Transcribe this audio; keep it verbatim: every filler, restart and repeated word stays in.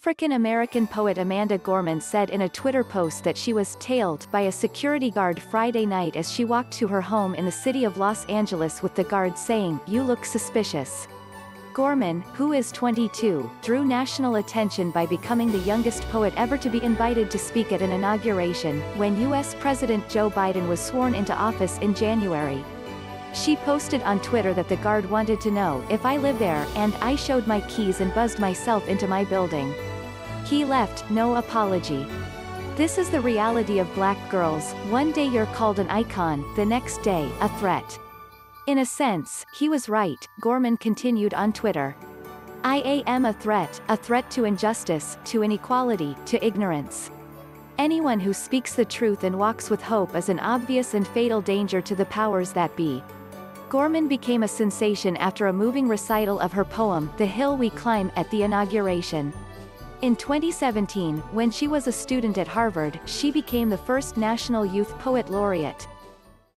African-American poet Amanda Gorman said in a Twitter post that she was tailed by a security guard Friday night as she walked to her home in the city of Los Angeles, with the guard saying, "You look suspicious." Gorman, who is twenty-two, drew national attention by becoming the youngest poet ever to be invited to speak at an inauguration, when U S President Joe Biden was sworn into office in January. She posted on Twitter that the guard wanted to know if I live there, and I showed my keys and buzzed myself into my building. He left, no apology. This is the reality of black girls. One day you're called an icon, the next day, a threat. In a sense, he was right, Gorman continued on Twitter. I am a threat, a threat to injustice, to inequality, to ignorance. Anyone who speaks the truth and walks with hope is an obvious and fatal danger to the powers that be. Gorman became a sensation after a moving recital of her poem, The Hill We Climb, at the inauguration. In twenty seventeen, when she was a student at Harvard, she became the first National Youth Poet Laureate.